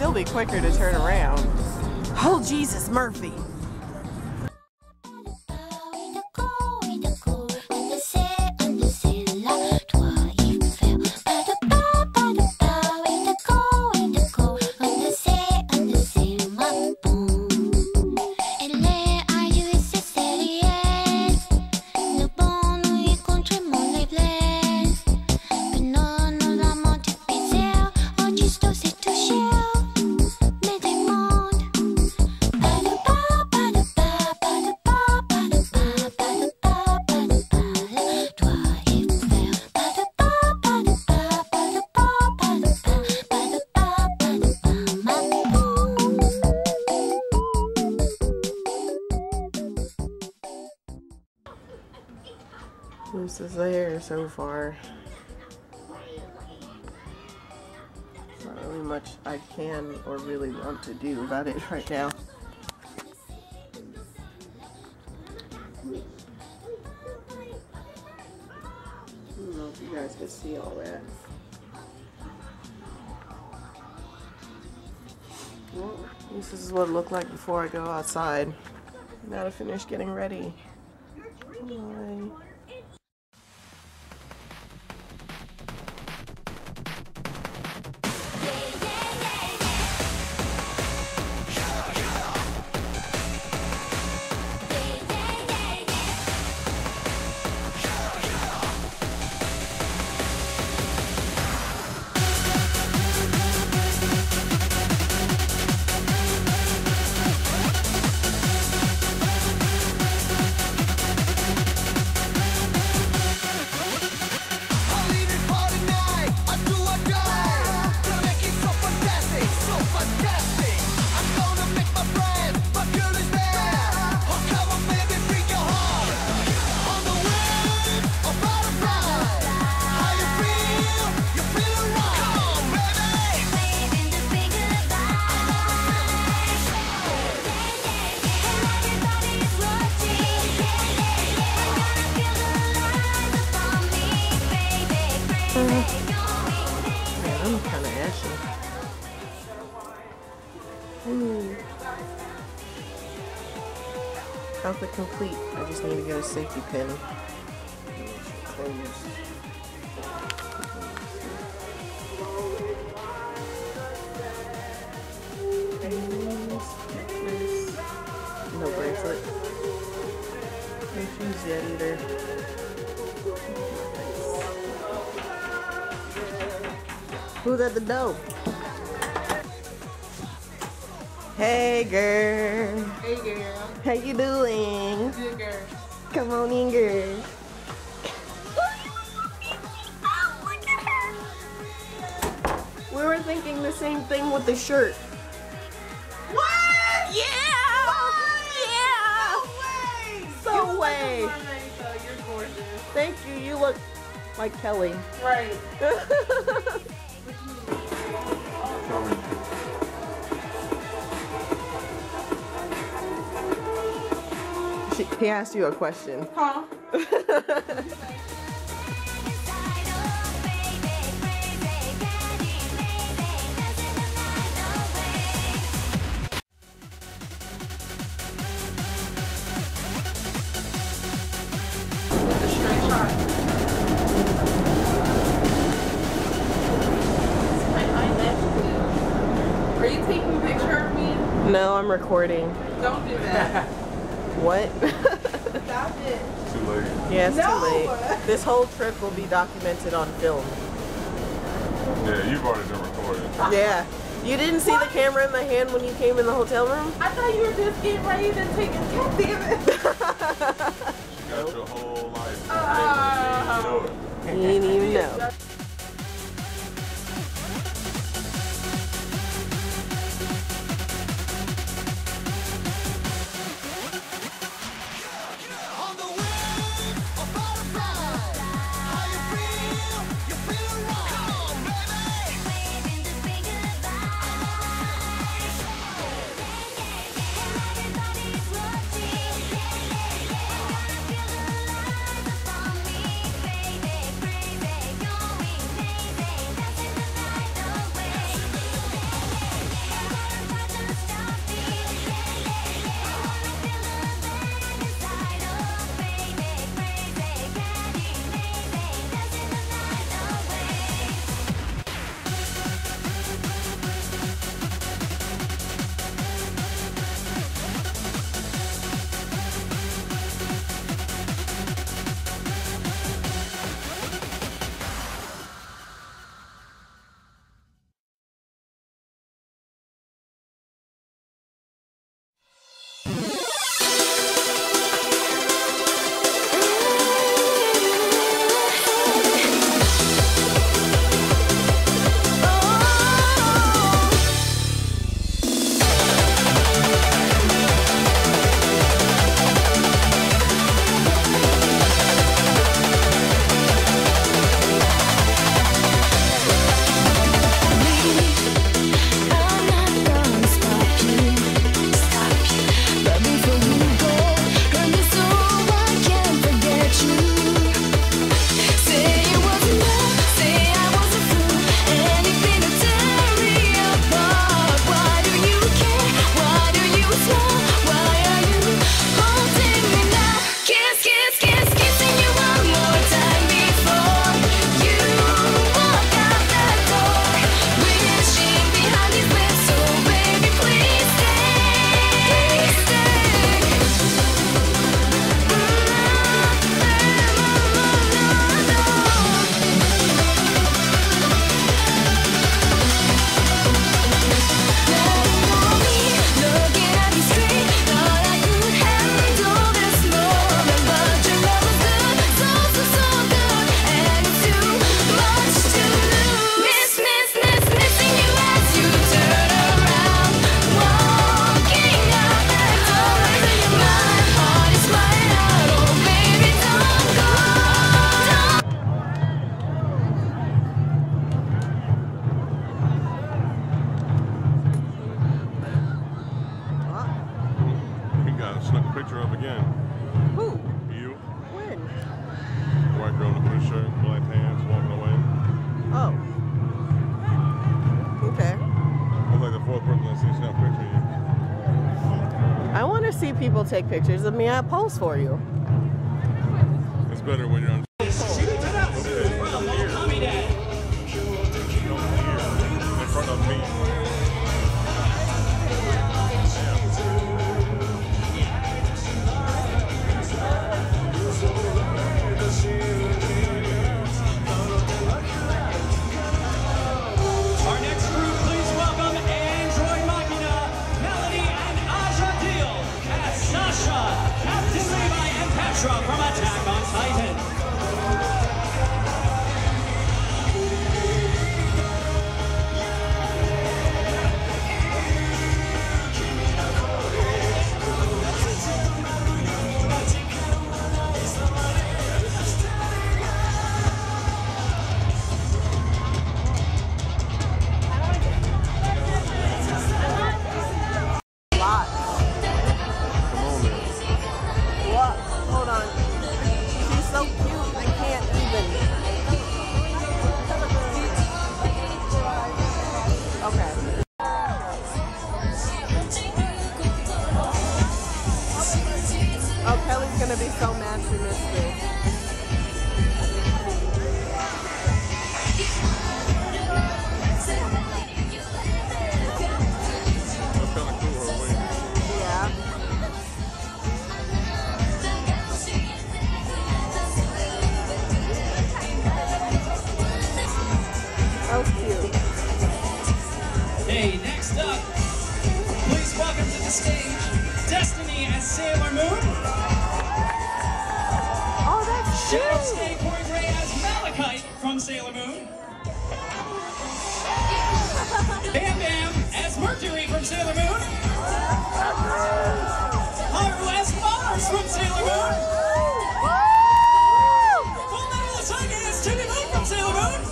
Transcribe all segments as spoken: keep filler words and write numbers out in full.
still be quicker to turn around. Oh, Jesus Murphy! This is the hair so far. There's not really much I can or really want to do about it right now. I don't know if you guys can see all that. Well, this is what it looked like before I go outside. Now to finish getting ready. Bye. Outfit complete. I just need to get a safety pin. No bracelet. No shoes yet either. Who's at the door? Hey girl. Hey girl. How you doing? Good girl. Come on in, girl. Oh, look at her. We were thinking the same thing with the shirt. What? Yeah! Oh, yeah! No way! So you way. Look amazing, though. You're gorgeous. Thank you. You look like Kelly. Right. He asked you a question. Huh? Are you taking a picture of me? No, I'm recording. Don't do that. What? Stop it. It's too late. Yeah, it's no! too late. This whole trip will be documented on film. Yeah, you've already been recorded. Yeah. You didn't see what? The camera in my hand when you came in the hotel room? I thought you were just getting ready to take a cat, damn it. You got nope. Your whole life. Uh, you didn't even know it. You didn't even know. Who? You. When? White girl in a blue shirt, black pants, walking away. Oh. Okay. Looks like the fourth Brooklyn snap picture of you. I want to see people take pictures of me. I pose for you. It's better when you're on. Sailor Moon. Oh, that's cute. Shadow Snake wearing gray as Malachite from Sailor Moon. Bam Bam as Mercury from Sailor Moon. Haru as Mars from Sailor Moon. Full Metal Tiger as Timmy Moon from Sailor Moon.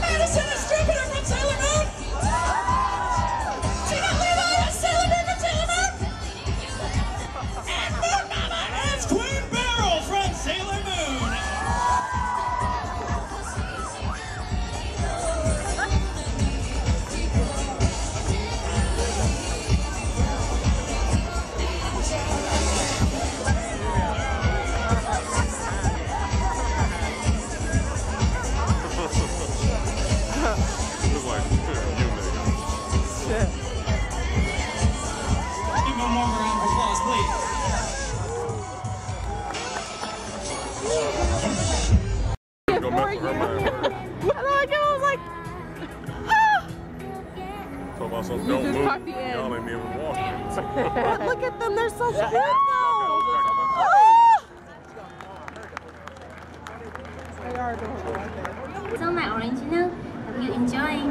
Madison as Jupiter from Sailor Moon. But look at them, they're so cute though! Oh. So my orange, you know? Hope you enjoying.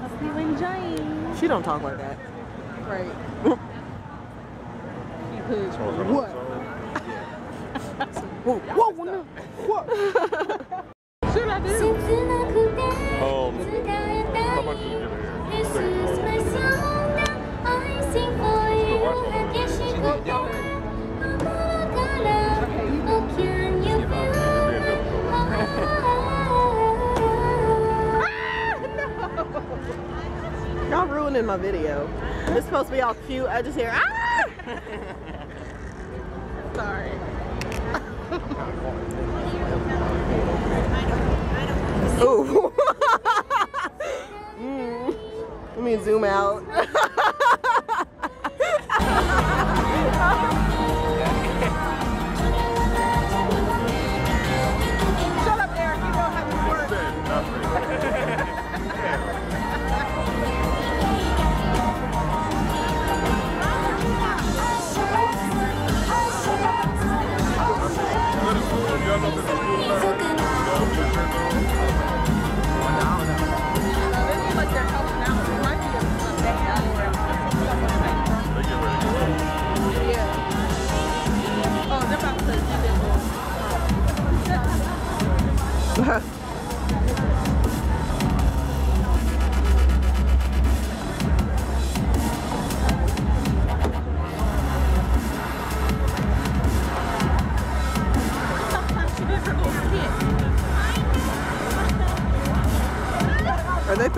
Hope you enjoying. She don't talk like that. Right. What? Whoa, whoa, no. What? Should I do? Um, how much did you give her? Y'all ruining my video. It's supposed to be all cute. I just hear ah. Sorry. Ooh. mm. Let me zoom out. They're helping out. They might be a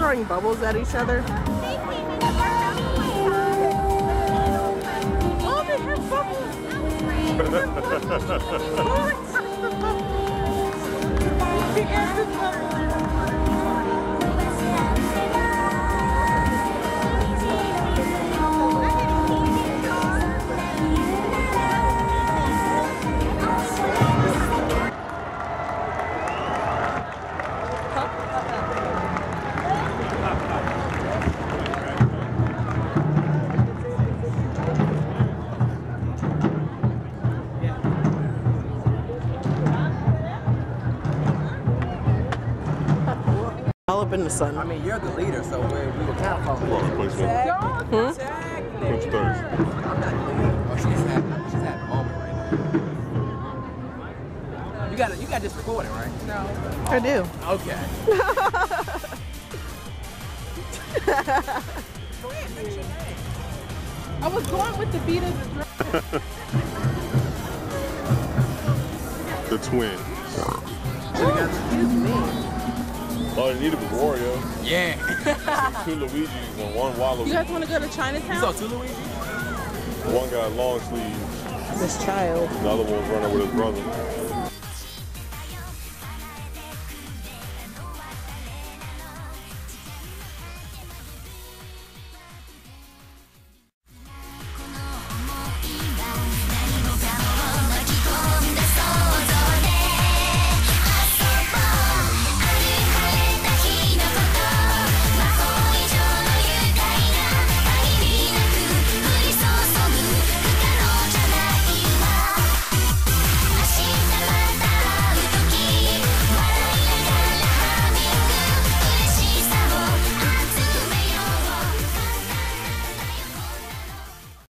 throwing bubbles at each other. Oh, they have bubbles! Oh, they have bubbles! In the sun. I mean, you're the leader, so we're, we were kind of following you. Exactly. Who's third? I'm not the leader. Oh, she's having, she's having a moment right now. You got, you got this recorded, right? No. Oh, I do. Okay. Go ahead, fix your name. I was going with the beat of the drum. The twins. Oh, excuse me. Oh, they needed a Wario. Yeah. Two Luigis and one Waluigi. You guys want to go to Chinatown? You saw two Luigis? One guy long sleeves. This child. The other one's running with his brother.